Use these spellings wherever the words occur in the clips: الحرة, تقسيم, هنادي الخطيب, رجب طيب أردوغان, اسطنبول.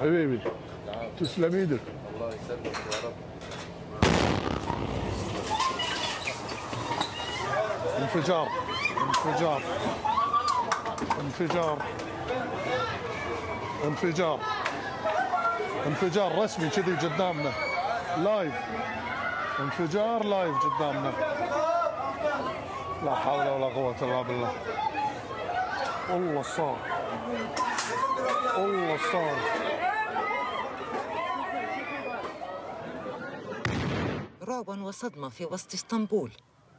حبيبي تسلم ايدك. الله يسلمك يا رب. انفجار انفجار انفجار انفجار انفجار رسمي كذي قدامنا لايف. انفجار لايف قدامنا. لا حول ولا قوة الا بالله. والله صار والله صار. رعب وصدمة في وسط اسطنبول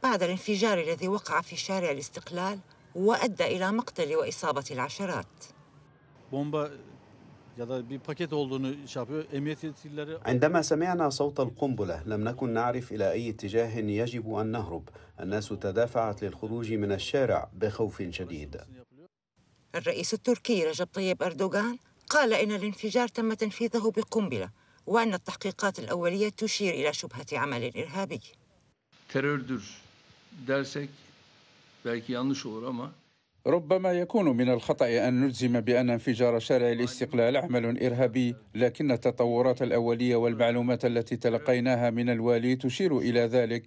بعد الانفجار الذي وقع في شارع الاستقلال وأدى إلى مقتل وإصابة العشرات. بومبا عندما سمعنا صوت القنبلة لم نكن نعرف إلى أي اتجاه يجب أن نهرب. الناس تدافعت للخروج من الشارع بخوف شديد. الرئيس التركي رجب طيب أردوغان قال إن الانفجار تم تنفيذه بقنبلة وأن التحقيقات الأولية تشير إلى شبهة عمل إرهابي. ربما يكون من الخطأ أن نجزم بأن انفجار شارع الاستقلال عمل إرهابي، لكن التطورات الأولية والمعلومات التي تلقيناها من الوالي تشير إلى ذلك.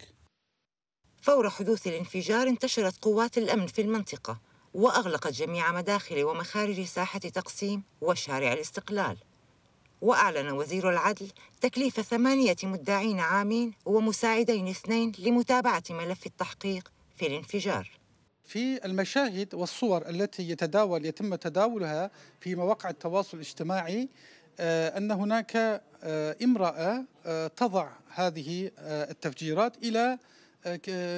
فور حدوث الانفجار انتشرت قوات الأمن في المنطقة وأغلقت جميع مداخل ومخارج ساحة تقسيم وشارع الاستقلال. وأعلن وزير العدل تكليف 8 مدعين عامين ومساعدين 2 لمتابعة ملف التحقيق في الانفجار. في المشاهد والصور التي يتم تداولها في مواقع التواصل الاجتماعي أن هناك امرأة تضع هذه التفجيرات إلى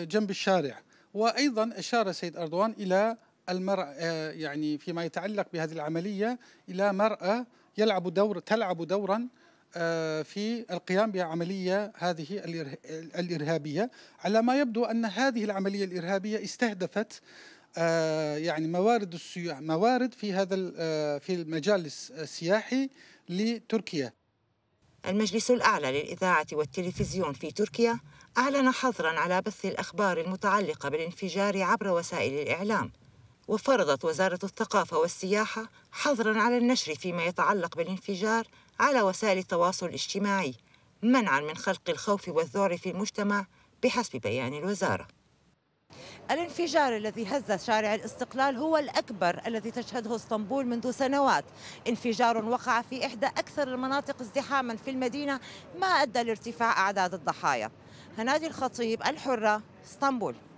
جنب الشارع. وأيضا أشار السيد أردوغان إلى المرأة، يعني فيما يتعلق بهذه العملية، إلى مرأة تلعب دورا في القيام بعملية هذه الإرهابية. على ما يبدو أن هذه العملية الإرهابية استهدفت يعني موارد في المجال السياحي لتركيا. المجلس الأعلى للإذاعة والتلفزيون في تركيا أعلن حظرا على بث الأخبار المتعلقة بالانفجار عبر وسائل الإعلام، وفرضت وزارة الثقافة والسياحة حظرا على النشر فيما يتعلق بالانفجار على وسائل التواصل الاجتماعي، منعا من خلق الخوف والذعر في المجتمع بحسب بيان الوزارة. الانفجار الذي هز شارع الاستقلال هو الأكبر الذي تشهده اسطنبول منذ سنوات. انفجار وقع في إحدى أكثر المناطق ازدحاما في المدينة، ما أدى لارتفاع أعداد الضحايا. هنادي الخطيب، الحرة، اسطنبول.